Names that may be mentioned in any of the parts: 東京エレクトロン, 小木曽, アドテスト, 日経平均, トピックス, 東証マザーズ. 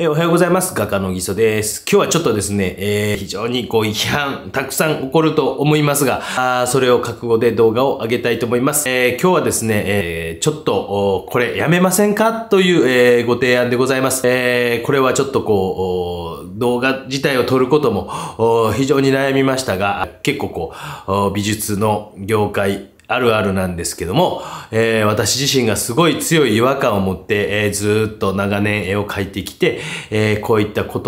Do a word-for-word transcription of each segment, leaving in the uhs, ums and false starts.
えー、おはようございます。画家のぎそです。今日はちょっとですね、えー、非常にこう批判たくさん起こると思いますが、あーそれを覚悟で動画を上げたいと思います。えー、今日はですね、えー、ちょっとこれやめませんかという、えー、ご提案でございます。えー、これはちょっとこう動画自体を撮ることも非常に悩みましたが、結構こう美術の業界あるあるなんですけども、えー、私自身がすごい強い違和感を持って、えー、ずっと長年絵を描いてきて、えー、こういったこ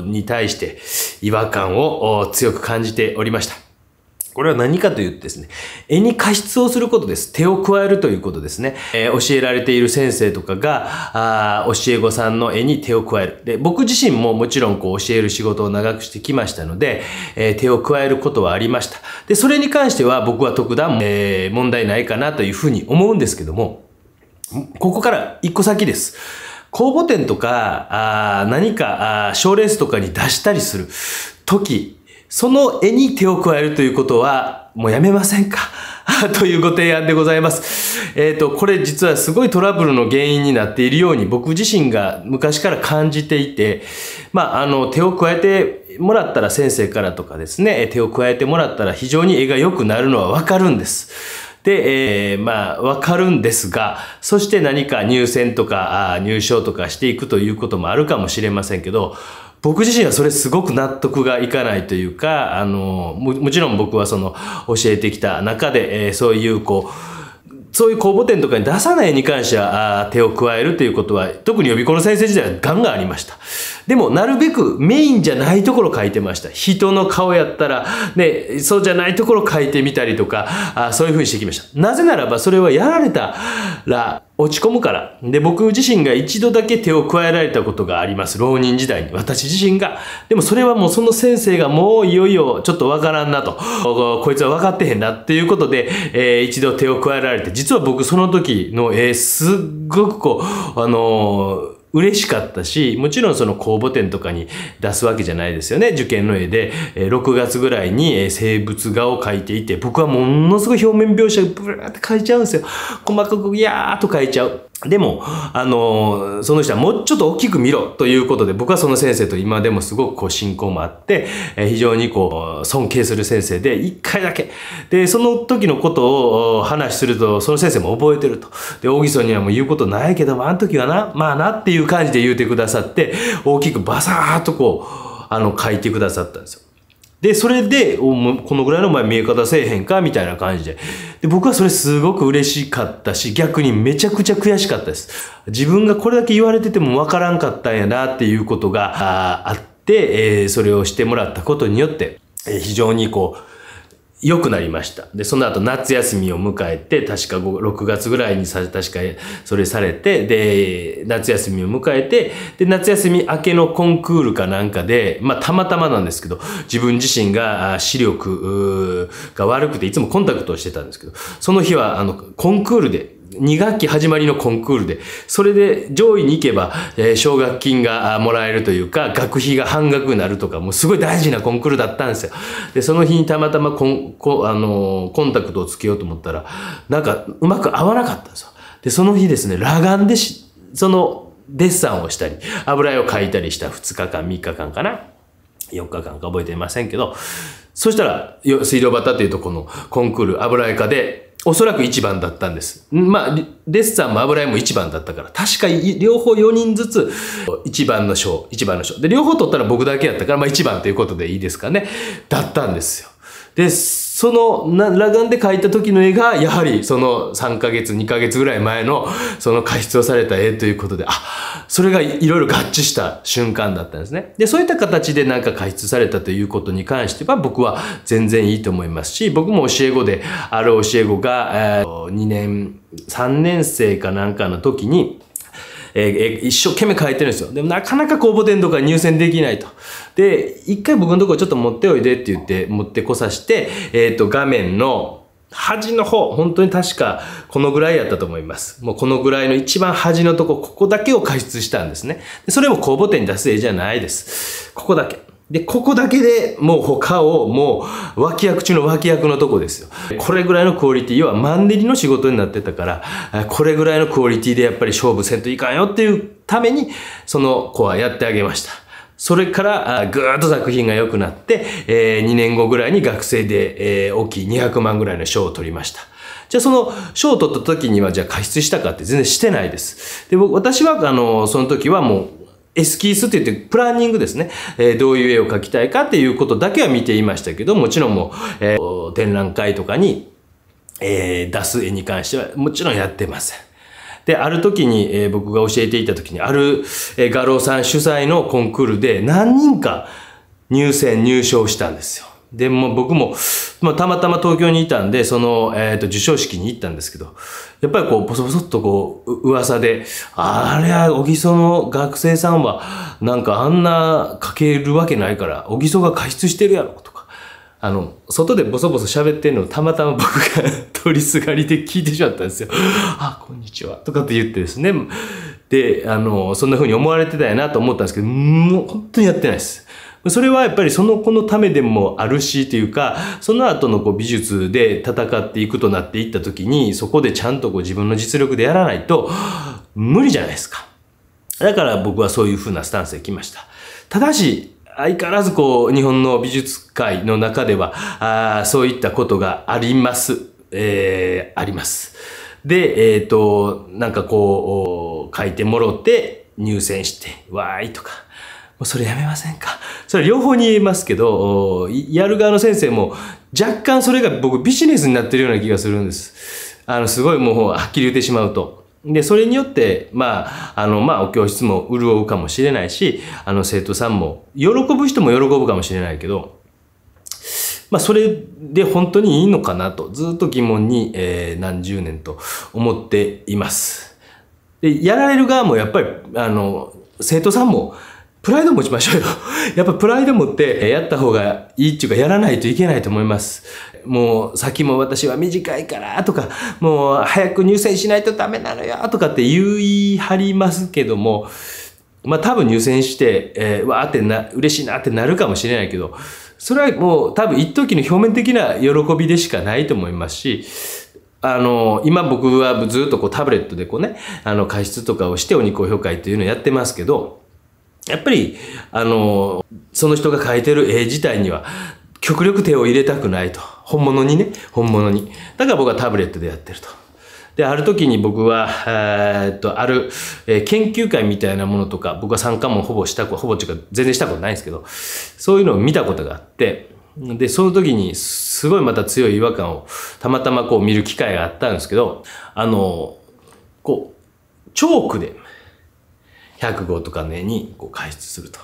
とに対して違和感を強く感じておりました。これは何かというとですね、絵に加筆をすることです。手を加えるということですね。えー、教えられている先生とかが、あ教え子さんの絵に手を加える。で、僕自身ももちろんこう教える仕事を長くしてきましたので、えー、手を加えることはありました。で、それに関しては僕は特段、えー、問題ないかなというふうに思うんですけども、ここから一個先です。公募展とか、あ何か賞レースとかに出したりする時、その絵に手を加えるということはもうやめませんかというご提案でございます。えっと、これ実はすごいトラブルの原因になっているように僕自身が昔から感じていて、まあ、あの、手を加えてもらったら先生からとかですね、手を加えてもらったら非常に絵が良くなるのはわかるんです。で、えー、まあ、わかるんですが、そして何か入選とか入賞とかしていくということもあるかもしれませんけど、僕自身はそれすごく納得がいかないというか、あの、も, もちろん僕はその教えてきた中で、えー、そういうこう、そういう公募展とかに出さないに関しては手を加えるということは、特に予備校の先生時代はガンガンありました。でも、なるべくメインじゃないところ書いてました。人の顔やったら、ね、そうじゃないところ書いてみたりとか、あそういうふうにしてきました。なぜならばそれはやられたら、落ち込むから。で、僕自身が一度だけ手を加えられたことがあります。浪人時代に。私自身が。でもそれはもうその先生がもういよいよちょっとわからんなと。こいつは分かってへんなっていうことで、えー、一度手を加えられて、実は僕その時の、えー、すっごくこう、あのー、嬉しかったし、もちろんその公募展とかに出すわけじゃないですよね。受験の絵で、ろくがつぐらいに生物画を描いていて、僕はものすごい表面描写ブラーって描いちゃうんですよ。細かくギャーっと描いちゃう。でも、あの、その人はもうちょっと大きく見ろということで、僕はその先生と今でもすごくこう親交もあって、非常にこう尊敬する先生で、一回だけ。で、その時のことを話すると、その先生も覚えてると。で、大木さんにはもう言うことないけども、あの時はな、まあなっていう感じで言うてくださって、大きくバサーっとこう、あの、書いてくださったんですよ。で、それで、このぐらいのお前見え方せえへんかみたいな感じで。で、僕はそれすごく嬉しかったし、逆にめちゃくちゃ悔しかったです。自分がこれだけ言われててもわからんかったんやなっていうことがあって、えー、それをしてもらったことによって、えー、非常にこう、良くなりました。で、その後夏休みを迎えて、確かろくがつぐらいにさ、確かそれされて、で、夏休みを迎えて、で、夏休み明けのコンクールかなんかで、まあ、たまたまなんですけど、自分自身が視力が悪くて、いつもコンタクトをしてたんですけど、その日は、あの、コンクールで、に学期始まりのコンクールで、それで上位に行けば、えー、奨学金がもらえるというか、学費が半額になるとか、もうすごい大事なコンクールだったんですよ。で、その日にたまたまコン、あのー、コンタクトをつけようと思ったら、なんかうまく合わなかったんですよ。で、その日ですね、裸眼でし、そのデッサンをしたり、油絵を描いたりしたふつかかん、みっかかんかな。よっかかんか覚えていませんけど、そしたら、水道端というとこのコンクール、油絵科で、おそらくいちばんだったんです。まあ、デッサンも油絵もいちばんだったから、確か両方よにんずつ、いちばんの賞、いちばんの賞。で、両方取ったら僕だけやったから、まあいちばんということでいいですかね。だったんですよ。で、その、裸眼で描いた時の絵が、やはりそのさんかげつ、にかげつぐらい前の、その加筆をされた絵ということで、あ、それがいろいろ合致した瞬間だったんですね。で、そういった形でなんか加筆されたということに関しては、僕は全然いいと思いますし、僕も教え子で、ある教え子が、えー、にねん、さんねん生かなんかの時に、えー、一生懸命書いてるんですよ。でもなかなか公募展とか入選できないと。で、一回僕のところちょっと持っておいでって言って持ってこさして、えっと、画面の端の方、本当に確かこのぐらいやったと思います。もうこのぐらいの一番端のとこ、ここだけを加筆したんですね。でそれも公募展に出す絵じゃないです。ここだけ。で、ここだけでもう他をもう脇役中の脇役のとこですよ。これぐらいのクオリティ、要はマンネリの仕事になってたから、これぐらいのクオリティでやっぱり勝負せんといかんよっていうために、その子はやってあげました。それから、ぐーっと作品が良くなって、えー、にねんごぐらいに学生で、えー、大きいにひゃくまんぐらいの賞を取りました。じゃあその賞を取った時には、じゃあ過失したかって全然してないです。で、僕、私はあの、その時はもう、エスキースって言ってプランニングですね、えー、どういう絵を描きたいかっていうことだけは見ていましたけど、もちろんもう、えー、展覧会とかに、えー、出す絵に関してはもちろんやってません。で、ある時に、えー、僕が教えていた時にある、えー、画廊さん主催のコンクールで何人か入選入賞したんですよ。で、もう僕も、まあ、たまたま東京にいたんで、その、えっと、受賞式に行ったんですけど、やっぱりこう、ぼそぼそっとこう、噂で、あれは、小木曽の学生さんは、なんかあんな書けるわけないから、小木曽が過失してるやろ、とか。あの、外でぼそぼそ喋ってるのをたまたま僕が通りすがりで聞いてしまったんですよ。あ、こんにちは、とかって言ってですね。で、あの、そんな風に思われてたやなと思ったんですけど、もう本当にやってないです。それはやっぱりその子のためでもあるしというか、その後のこう美術で戦っていくとなっていった時に、そこでちゃんとこう自分の実力でやらないと無理じゃないですか。だから僕はそういう風なスタンスで来ました。ただし、相変わらずこう日本の美術界の中では、あそういったことがあります。えー、あります。で、えっと、なんかこう、書いてもろって入選して、わーいとか。それやめませんか。それ両方に言えますけど、やる側の先生も若干それが僕ビジネスになってるような気がするんです。あの、すごいもうはっきり言ってしまうと。で、それによって、まあ、あの、まあ、お教室も潤うかもしれないし、あの、生徒さんも、喜ぶ人も喜ぶかもしれないけど、まあ、それで本当にいいのかなと、ずっと疑問に、えー、何十年と思っています。で、やられる側もやっぱり、あの、生徒さんも、プライド持ちましょうよ。やっぱプライド持ってやった方がいいっていうか、やらないといけないと思います。もう先も私は短いからとか、もう早く入選しないとダメなのよとかって言い張りますけども、まあ多分入選して、えー、わーってな、嬉しいなってなるかもしれないけど、それはもう多分一時の表面的な喜びでしかないと思いますし、あの、今僕はずっとこうタブレットでこうね、あの、加湿とかをしてお肉評価会というのをやってますけど、やっぱり、あの、その人が描いてる絵自体には、極力手を入れたくないと。本物にね、本物に。だから僕はタブレットでやってると。で、ある時に僕は、えー、っと、ある、えー、研究会みたいなものとか、僕は参加もほぼした、ほぼっていうか全然したことないんですけど、そういうのを見たことがあって、で、その時に、すごいまた強い違和感を、たまたまこう見る機会があったんですけど、あの、こう、チョークで、ひゃくごうとかの絵にこう加筆すると。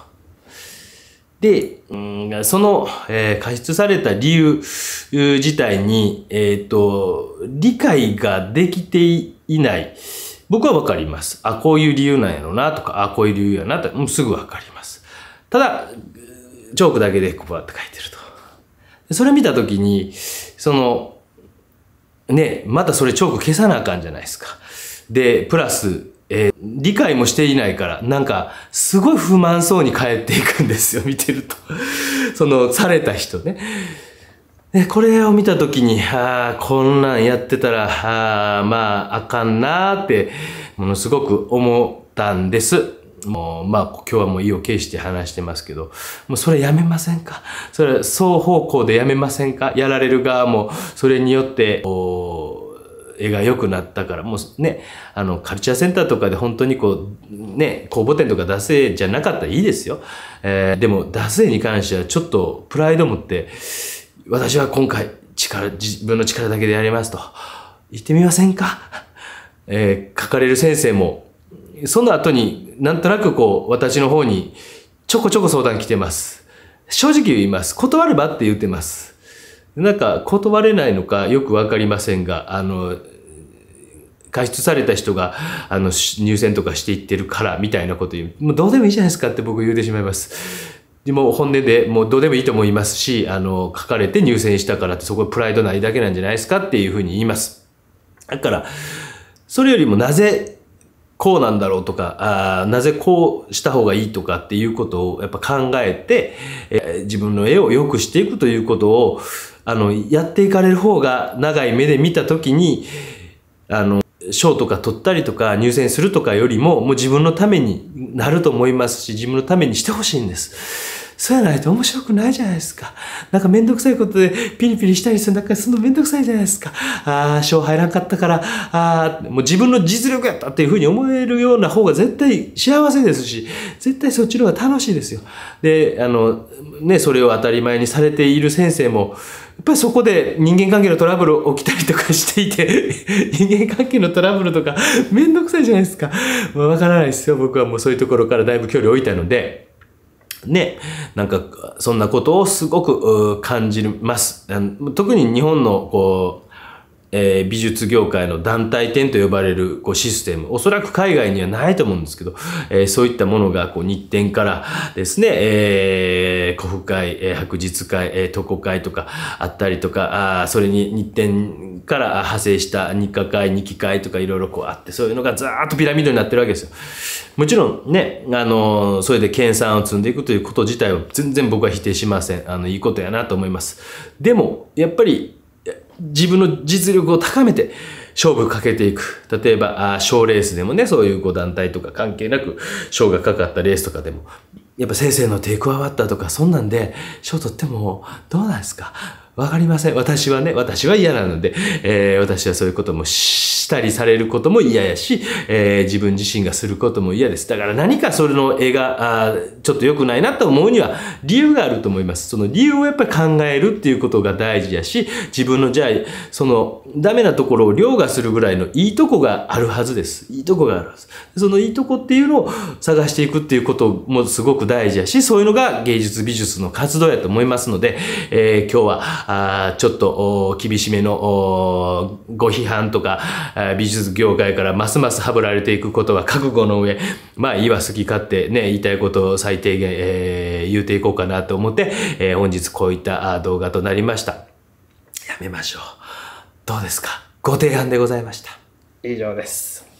で、うん、その、えー、加筆された理由自体に、えっと、理解ができていない。僕はわかります。あ、こういう理由なんやろうなとか、あ、こういう理由やなとか、もうすぐわかります。ただ、チョークだけでこうやって書いてると。それ見たときに、その、ね、またそれチョーク消さなあかんじゃないですか。で、プラス、えー、理解もしていないから、なんか、すごい不満そうに帰っていくんですよ、見てると。その、された人ね。で、これを見たときに、ああ、こんなんやってたら、ああ、まあ、あかんなーって、ものすごく思ったんです。もう、まあ、今日はもう意を決して話してますけど、もうそれやめませんか？それ、双方向でやめませんか？やられる側も、それによって、絵が良くなったから、もうね、あの、カルチャーセンターとかで本当にこう、ね、公募展とか出せじゃなかったらいいですよ。えー、でも、出せに関してはちょっとプライド持って、私は今回、力、自分の力だけでやりますと、言ってみませんか？えー、書かれる先生も、その後になんとなくこう、私の方にちょこちょこ相談来てます。正直言います。断ればって言ってます。なんか断れないのかよくわかりませんが、あの、加筆された人が、あの、入選とかしていってるから、みたいなこと言う。もうどうでもいいじゃないですかって僕言うてしまいます。でも本音でもうどうでもいいと思いますし、あの、書かれて入選したからってそこプライドないだけなんじゃないですかっていうふうに言います。だから、それよりもなぜこうなんだろうとか、あなぜこうした方がいいとかっていうことをやっぱ考えて、えー、自分の絵を良くしていくということをあのやっていかれる方が、長い目で見た時にあの賞とか取ったりとか入選するとかよりも、もう自分のためになると思いますし、自分のためにしてほしいんです。そうやないと面白くないじゃないですか。なんかめんどくさいことでピリピリしたりする、なんかそのめんどくさいじゃないですか。ああ、賞入らんかったから、ああ、もう自分の実力やったっていうふうに思えるような方が絶対幸せですし、絶対そっちの方が楽しいですよ。で、あの、ね、それを当たり前にされている先生も、やっぱりそこで人間関係のトラブル起きたりとかしていて、人間関係のトラブルとかめんどくさいじゃないですか。まあ、わからないですよ。僕はもうそういうところからだいぶ距離を置いたので。ね、なんかそんなことをすごく感じます。特に日本のこう、えー、美術業界の団体展と呼ばれるこうシステム、おそらく海外にはないと思うんですけど、えー、そういったものがこう日展からですね、えー、古布会、えー、白日会、えー、渡古会とかあったりとか、あそれに日展から派生した日課会、日記会とかいろいろこうあって、そういうのがざーっとピラミッドになってるわけですよ。もちろんね、あの、それで研鑽を積んでいくということ自体は全然僕は否定しません。あの、いいことやなと思います。でも、やっぱり、自分の実力を高めて勝負かけていく。例えば、賞レースでもね、そういうご団体とか関係なく、賞がかかったレースとかでも、やっぱ先生の手加わったとか、そんなんで、賞取っても、どうなんですか？わかりません。私はね、私は嫌なので、えー、私はそういうこともしたりされることも嫌やし、えー、自分自身がすることも嫌です。だから何かそれの絵が、あちょっと良くないなと思うには理由があると思います。その理由をやっぱり考えるっていうことが大事やし、自分のじゃあ、そのダメなところを凌駕するぐらいのいいとこがあるはずです。いいとこがあるはず。そのいいとこっていうのを探していくっていうこともすごく大事やし、そういうのが芸術美術の活動やと思いますので、えー、今日はあちょっと厳しめのご批判とか、美術業界からますますはぶられていくことは覚悟の上、まあいいわ、好き勝手ね、言いたいことを最低限、えー、言うていこうかなと思って、えー、本日こういった動画となりました。やめましょう。どうですか？ご提案でございました。以上です。